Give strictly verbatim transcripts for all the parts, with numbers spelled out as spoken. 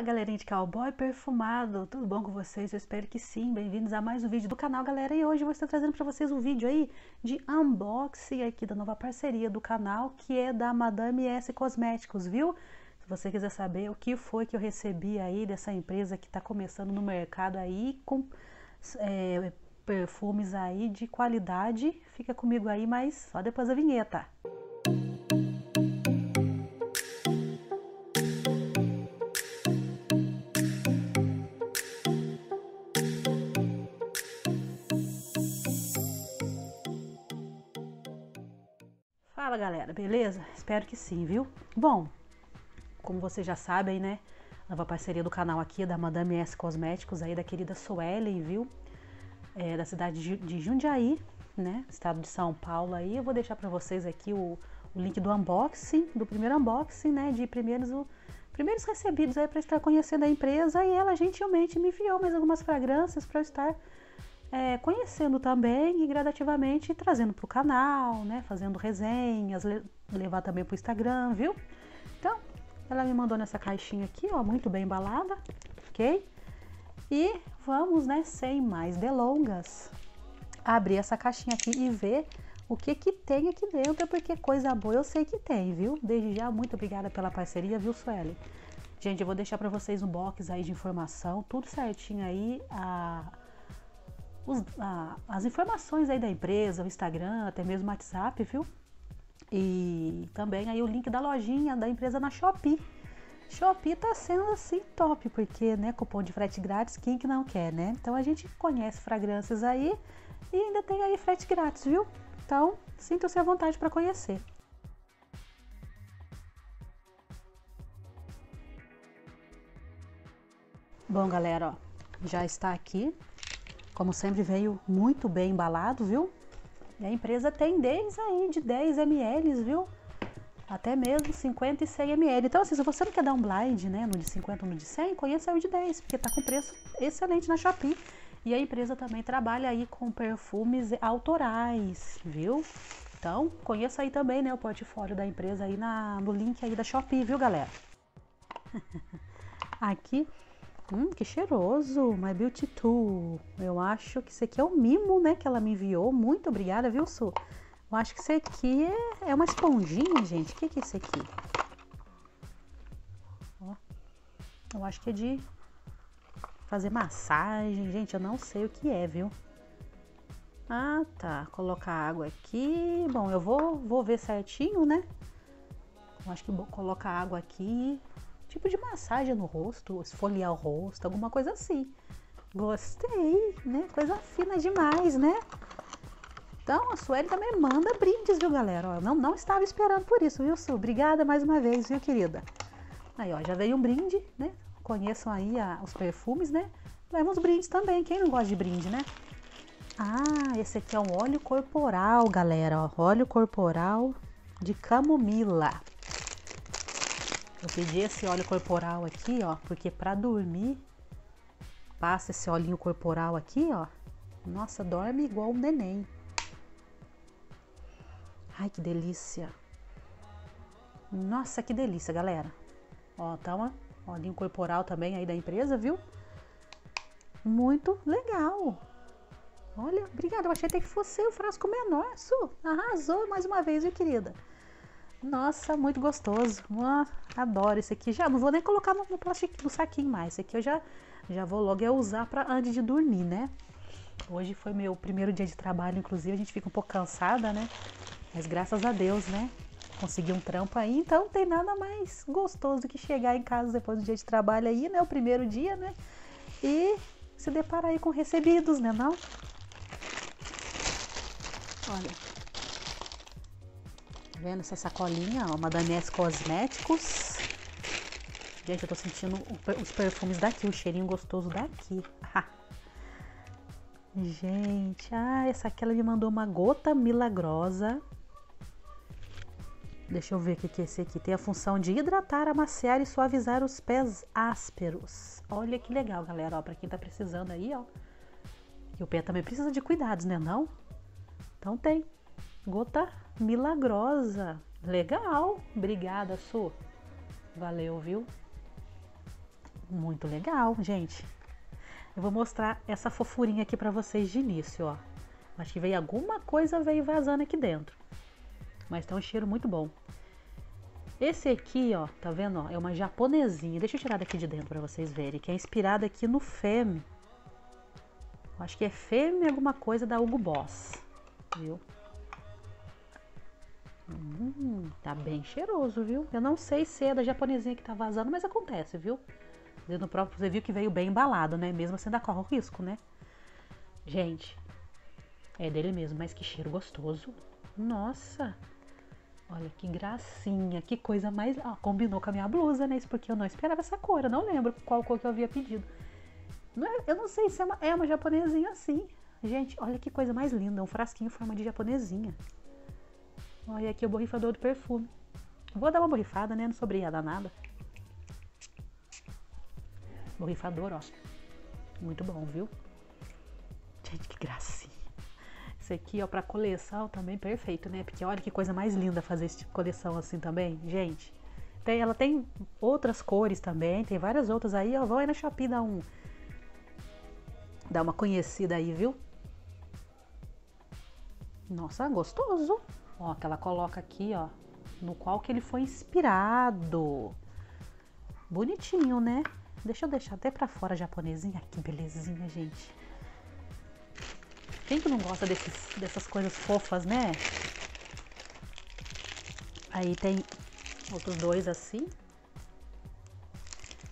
Fala galerinha de cowboy perfumado, tudo bom com vocês? Eu espero que sim. Bem-vindos a mais um vídeo do canal, galera. E hoje eu vou estar trazendo para vocês um vídeo aí de unboxing aqui da nova parceria do canal, que é da Madame S Cosméticos, viu? Se você quiser saber o que foi que eu recebi aí dessa empresa que tá começando no mercado aí com é, perfumes aí de qualidade, fica comigo aí, mas só depois da vinheta. Fala galera, beleza? Espero que sim, viu? Bom, como vocês já sabem, né? Nova parceria do canal aqui da Madame S Cosméticos, aí da querida Suelen, viu? É, da cidade de Jundiaí, né? Estado de São Paulo aí. Eu vou deixar pra vocês aqui o, o link do unboxing, do primeiro unboxing, né? De primeiros, o, primeiros recebidos aí pra estar conhecendo a empresa. E ela gentilmente me enviou mais algumas fragrâncias pra eu estar É, conhecendo também e gradativamente trazendo para o canal, né? Fazendo resenhas, le levar também para o Instagram, viu? Então, ela me mandou nessa caixinha aqui, ó, muito bem embalada, ok? E vamos, né, sem mais delongas, abrir essa caixinha aqui e ver o que que tem aqui dentro, porque coisa boa eu sei que tem, viu? Desde já, muito obrigada pela parceria, viu, Suelen? Gente, eu vou deixar para vocês um box aí de informação, tudo certinho aí, a... Os, a, as informações aí da empresa, o Instagram, até mesmo o WhatsApp, viu? E também aí o link da lojinha da empresa na Shopee. Shopee tá sendo assim top, porque, né, cupom de frete grátis, quem que não quer, né? Então a gente conhece fragrâncias aí e ainda tem aí frete grátis, viu? Então sintam-se à vontade para conhecer. Bom, galera, ó, já está aqui. Como sempre, veio muito bem embalado, viu? E a empresa tem desde aí de dez mililitros, viu? Até mesmo cinquenta e cem mililitros. Então, assim, se você não quer dar um blind, né, no de cinquenta ou no de cem, conheça o de dez, porque tá com preço excelente na Shopee. E a empresa também trabalha aí com perfumes autorais, viu? Então, conheça aí também, né, o portfólio da empresa aí na, no link aí da Shopee, viu, galera? Aqui... Hum, que cheiroso, My Beauty Tool. Eu acho que isso aqui é um mimo, né, que ela me enviou. Muito obrigada, viu, Su? Eu acho que isso aqui é, é uma esponjinha, gente. O que, que é isso aqui? Ó, eu acho que é de fazer massagem. Gente, eu não sei o que é, viu? Ah, tá. Colocar água aqui. Bom, eu vou, vou ver certinho, né? Eu acho que vou colocar água aqui. Tipo de massagem no rosto, esfoliar o rosto, alguma coisa assim. Gostei, né? Coisa fina demais, né? Então, a Sueli também manda brindes, viu, galera? Ó, não, não estava esperando por isso, viu, Su? Obrigada mais uma vez, viu, querida? Aí, ó, já veio um brinde, né? Conheçam aí a, os perfumes, né? Leva uns brindes também, quem não gosta de brinde, né? Ah, esse aqui é um óleo corporal, galera, ó. Óleo corporal de camomila. Eu pedi esse óleo corporal aqui, ó, porque pra dormir, passa esse olhinho corporal aqui, ó. Nossa, dorme igual um neném. Ai, que delícia. Nossa, que delícia, galera. Ó, tá um olhinho corporal também aí da empresa, viu? Muito legal. Olha, obrigada, eu achei até que fosse o frasco menor, Su. Arrasou mais uma vez, viu, querida? Nossa, muito gostoso. Ah, adoro esse aqui. Já não vou nem colocar no, no plástico, no saquinho mais. Esse aqui eu já, já vou logo é usar pra, antes de dormir, né? Hoje foi meu primeiro dia de trabalho, inclusive. A gente fica um pouco cansada, né? Mas graças a Deus, né? Consegui um trampo aí. Então, não tem nada mais gostoso do que chegar em casa depois do dia de trabalho aí, né? O primeiro dia, né? E se deparar aí com recebidos, né? Não? Olha... Tá vendo essa sacolinha, ó, Madame S Cosméticos. Gente, eu tô sentindo os perfumes daqui, o cheirinho gostoso daqui. Gente, ah, essa aqui ela me mandou uma gota milagrosa. Deixa eu ver o que que é esse aqui. Tem a função de hidratar, amaciar e suavizar os pés ásperos. Olha que legal, galera, ó, pra quem tá precisando aí, ó. E o pé também precisa de cuidados, né, não? Então tem. Gota milagrosa. Legal. Obrigada, Su. Valeu, viu? muito legal, gente. Eu vou mostrar essa fofurinha aqui pra vocês de início, ó. Acho que veio alguma coisa, veio vazando aqui dentro. Mas tá um cheiro muito bom. Esse aqui, ó, tá vendo? Ó, é uma japonesinha. Deixa eu tirar daqui de dentro pra vocês verem. Que é inspirada aqui no Femme. Acho que é Femme alguma coisa da Hugo Boss. Viu? Hum, tá bem cheiroso, viu? Eu não sei se é da japonesinha que tá vazando, mas acontece, viu? No próprio, você viu que veio bem embalado, né? Mesmo assim, ainda corre o risco, né? Gente, é dele mesmo, mas que cheiro gostoso. Nossa! Olha que gracinha, que coisa mais... Ah, combinou com a minha blusa, né? Isso porque eu não esperava essa cor, eu não lembro qual cor que eu havia pedido. Não é, eu não sei se é uma, é uma japonesinha assim. Gente, olha que coisa mais linda, um frasquinho em forma de japonesinha. Olha aqui o borrifador do perfume. Vou dar uma borrifada, né? Não sobrei a danada. Borrifador, ó. Muito bom, viu? Gente, que gracinha. Esse aqui, ó, pra coleção também, perfeito, né? Porque olha que coisa mais linda fazer esse tipo de coleção assim também, gente. Tem, ela tem outras cores também, tem várias outras aí, ó. Vão aí na Shopee dar um... Dar uma conhecida aí, viu? Nossa, gostoso! Ó, que ela coloca aqui, ó, no qual que ele foi inspirado. Bonitinho, né? Deixa eu deixar até pra fora a japonesinha. Que belezinha, gente. Quem que não gosta desses, dessas coisas fofas, né? Aí tem outros dois assim.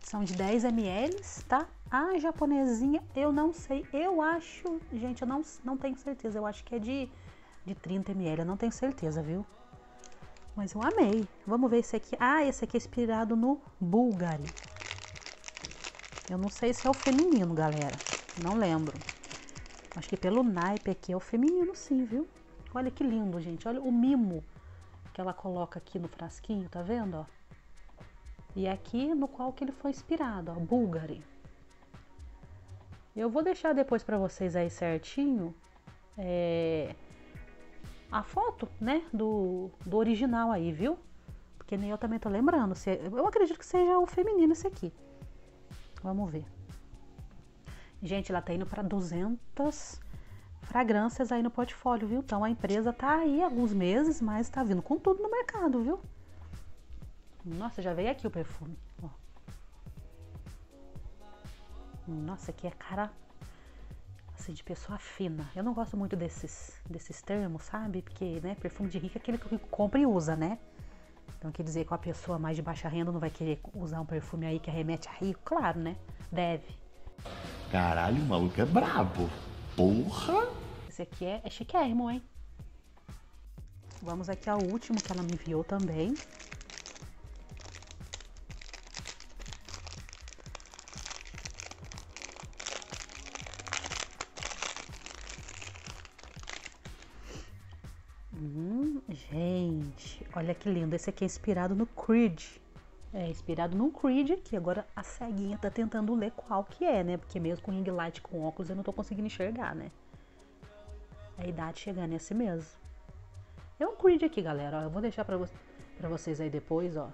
São de dez mililitros, tá? A japonesinha, eu não sei. Eu acho, gente, eu não, não tenho certeza. Eu acho que é de, de trinta mililitros. Eu não tenho certeza, viu? Mas eu amei. Vamos ver esse aqui. Ah, esse aqui é inspirado no Bulgari. Eu não sei se é o feminino, galera. Não lembro. Acho que pelo naipe aqui é o feminino, sim, viu? Olha que lindo, gente. Olha o mimo que ela coloca aqui no frasquinho, tá vendo, ó? E aqui no qual que ele foi inspirado, ó, Bulgari. Eu vou deixar depois pra vocês aí certinho é, a foto, né, do, do original aí, viu? Porque nem eu também tô lembrando. Se, eu acredito que seja o feminino esse aqui. Vamos ver. Gente, ela tá indo para duzentas fragrâncias aí no portfólio, viu? Então, a empresa tá aí há alguns meses, mas tá vindo com tudo no mercado, viu? Nossa, já veio aqui o perfume, ó. Nossa, aqui é cara, assim, de pessoa fina. Eu não gosto muito desses, desses termos, sabe? Porque, né, perfume de rico é aquele que o rico compra e usa, né? Então, quer dizer que a pessoa mais de baixa renda não vai querer usar um perfume aí que remete a rico? Claro, né? Deve. Caralho, o maluco é brabo. Porra! Esse aqui é, é chiquérrimo, hein? Vamos aqui ao último que ela me enviou também. Hum, gente, olha que lindo. Esse aqui é inspirado no Creed. É inspirado no Creed, que agora a ceguinha tá tentando ler qual que é, né? Porque mesmo com ring light, com óculos, eu não tô conseguindo enxergar, né? A idade chegando é assim mesmo. É um Creed aqui, galera. Ó, eu vou deixar pra, vo pra vocês aí depois, ó,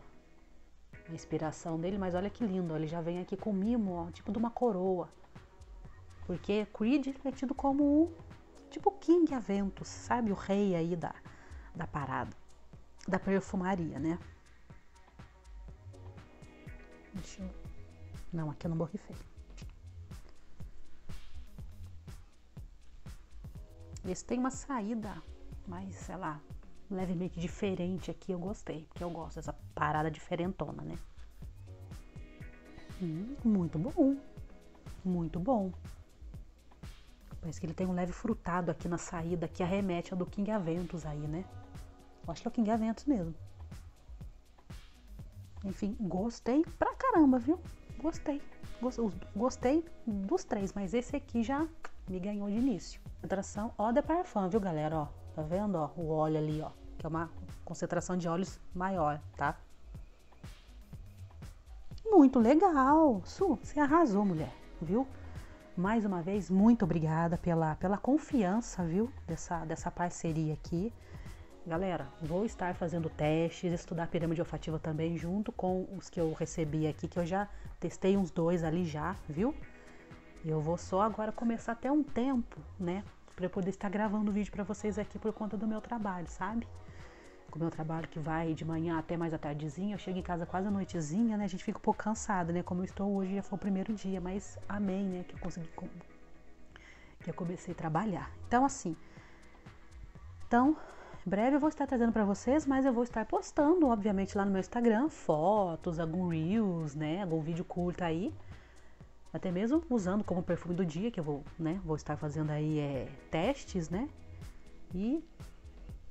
a inspiração dele. Mas olha que lindo, ó, ele já vem aqui com mimo, ó, tipo de uma coroa. Porque Creed é tido como o... tipo King Aventus, sabe? O rei aí da, da parada, da perfumaria, né? Deixa eu... Não, aqui eu não borrifei. Esse tem uma saída, mas, sei lá, levemente diferente aqui. Eu gostei, porque eu gosto dessa parada diferentona, né? Hum, muito bom. Muito bom. Parece que ele tem um leve frutado aqui na saída, que arremete ao do King Aventus aí, né? Eu acho que é o King Aventus mesmo. Enfim, gostei pra caramba, viu? Gostei. Gostei dos três, mas esse aqui já me ganhou de início. Concentração Eau de Parfum, viu, galera? Ó, tá vendo, ó? O óleo ali, ó. Que é uma concentração de óleos maior, tá? Muito legal! Su, você arrasou, mulher, viu? Mais uma vez, muito obrigada pela, pela confiança, viu? Dessa, dessa parceria aqui. Galera, vou estar fazendo testes, estudar a pirâmide olfativa também, junto com os que eu recebi aqui, que eu já testei uns dois ali já, viu? Eu vou só agora começar até um tempo, né, para eu poder estar gravando o vídeo para vocês aqui por conta do meu trabalho, sabe? Com o meu trabalho que vai de manhã até mais à tardezinha, eu chego em casa quase à noitezinha, né, a gente fica um pouco cansada, né, como eu estou hoje, já foi o primeiro dia, mas amei, né, que eu consegui, que eu comecei a trabalhar. Então, assim, então... em breve eu vou estar trazendo para vocês, mas eu vou estar postando, obviamente, lá no meu Instagram, fotos, algum reels, né, algum vídeo curto aí, até mesmo usando como perfume do dia, que eu vou, né, vou estar fazendo aí é, testes, né, e,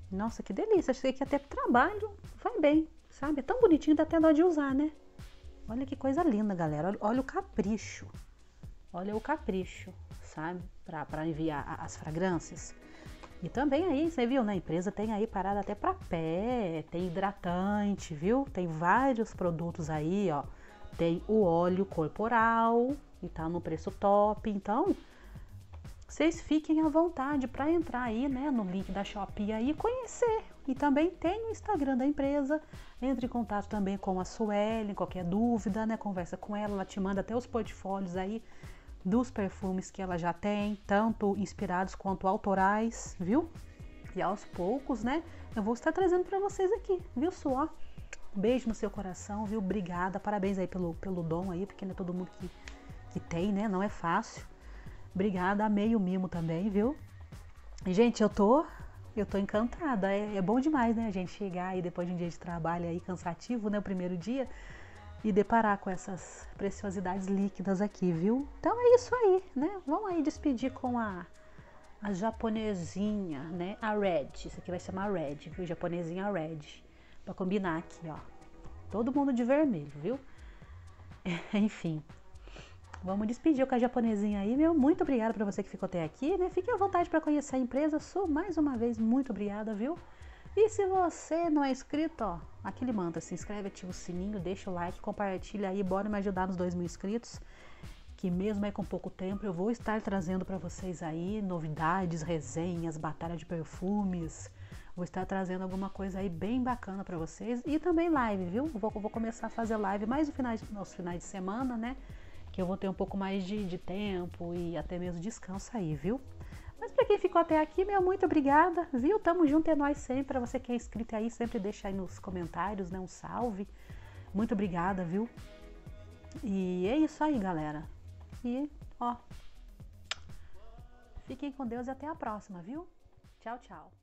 nossa, que delícia, achei que até trabalho vai bem, sabe, é tão bonitinho, dá até dó de usar, né, olha que coisa linda, galera, olha, olha o capricho, olha o capricho, sabe, para enviar as fragrâncias. E também aí, você viu, na empresa tem aí parada até para pé, tem hidratante, viu? Tem vários produtos aí, ó. Tem o óleo corporal e tá no preço top. Então, vocês fiquem à vontade para entrar aí, né, no link da Shopee aí e conhecer. E também tem o Instagram da empresa. Entre em contato também com a Suelen, qualquer dúvida, né? Conversa com ela, ela te manda até os portfólios aí dos perfumes que ela já tem, tanto inspirados quanto autorais, viu? E aos poucos, né, eu vou estar trazendo para vocês aqui, viu, só? Um beijo no seu coração, viu? Obrigada, parabéns aí pelo, pelo dom aí, porque não é todo mundo que, que tem, né? Não é fácil. Obrigada, amei o mimo também, viu? Gente, eu tô, eu tô encantada, é, é bom demais, né, a gente chegar aí depois de um dia de trabalho aí cansativo, né, o primeiro dia, e deparar com essas preciosidades líquidas aqui, viu? Então é isso aí, né? Vamos aí despedir com a, a japonesinha, né? A Red, isso aqui vai chamar Red, viu? Japonesinha Red, pra combinar aqui, ó. Todo mundo de vermelho, viu? Enfim, vamos despedir com a japonesinha aí, meu. Muito obrigada pra você que ficou até aqui, né? Fique à vontade pra conhecer a empresa, sou mais uma vez muito obrigada, viu? E se você não é inscrito, ó, aquele manda, se inscreve, ativa o sininho, deixa o like, compartilha aí, bora me ajudar nos dois mil inscritos, que mesmo aí com pouco tempo eu vou estar trazendo para vocês aí novidades, resenhas, batalha de perfumes, vou estar trazendo alguma coisa aí bem bacana para vocês e também live, viu? Vou, vou começar a fazer live mais no final de, nos finais de semana, né? Que eu vou ter um pouco mais de, de tempo e até mesmo descanso aí, viu? Mas para quem ficou até aqui, meu, muito obrigada, viu? Tamo junto, é nóis sempre. Para você que é inscrito aí, sempre deixa aí nos comentários, né? Um salve. Muito obrigada, viu? E é isso aí, galera. E, ó, fiquem com Deus e até a próxima, viu? Tchau, tchau.